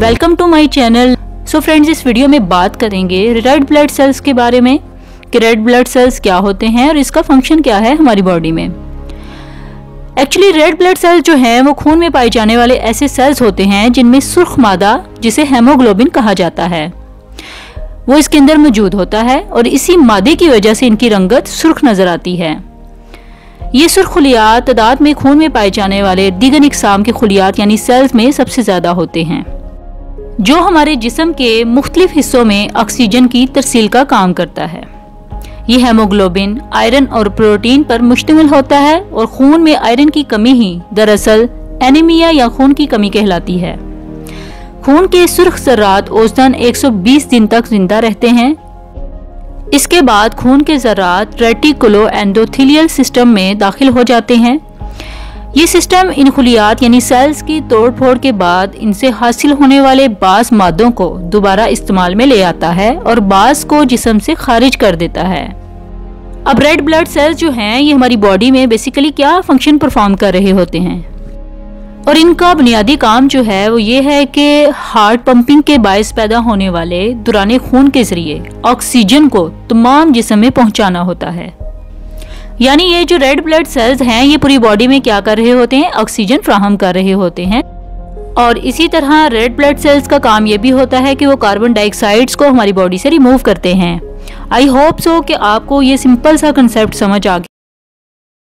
Welcome to my channel. So friends, इस video में बात करेंगे रेड ब्लड सेल्स के बारे में कि रेड ब्लड सेल्स क्या होते हैं और इसका फंक्शन क्या है हमारी बॉडी में। एक्चुअली रेड ब्लड सेल्स जो हैं वो खून में पाए जाने वाले ऐसे सेल्स होते हैं जिनमें सुर्ख मादा जिसे हेमोग्लोबिन कहा जाता है वो इसके अंदर मौजूद होता है और इसी मादे की वजह से इनकी रंगत सुर्ख नजर आती है। ये सुर्ख खुलियात तादाद में खून में पाए जाने वाले दीगर इकसाम के खुलियात यानी सेल्स में सबसे ज़्यादा होते हैं जो हमारे जिस्म के मुख्तलिफ हिस्सों में ऑक्सीजन की तरसील का काम करता है। ये हेमोग्लोबिन, आयरन और प्रोटीन पर मुश्तमिल होता है और खून में आयरन की कमी ही दरअसल एनीमिया या खून की कमी कहलाती है। खून के सुर्ख ज़र्रात औसतन 120 दिन तक जिंदा रहते हैं। इसके बाद खून के ज़र्रात रेटिकुलोएंडोथेलियल सिस्टम में दाखिल हो जाते हैं। ये सिस्टम इन खुलियात यानी सेल्स की तोड़ फोड़ के बाद इनसे हासिल होने वाले बास मादों को दोबारा इस्तेमाल में ले आता है और बास को जिस्म से खारिज कर देता है। अब रेड ब्लड सेल्स जो हैं ये हमारी बॉडी में बेसिकली क्या फंक्शन परफॉर्म कर रहे होते हैं और इनका बुनियादी काम जो है वो ये है कि हार्ट पंपिंग के बायस पैदा होने वाले दुराने खून के जरिए ऑक्सीजन को तमाम जिस्म में पहुंचाना होता है। यानी ये जो रेड ब्लड सेल्स हैं ये पूरी बॉडी में क्या कर रहे होते हैं, ऑक्सीजन फ्राहम कर रहे होते हैं। और इसी तरह रेड ब्लड सेल्स का काम ये भी होता है कि वो कार्बन डाइऑक्साइड्स को हमारी बॉडी से रिमूव करते हैं। आई होप सो कि आपको ये सिंपल सा कंसेप्ट समझ आ गया।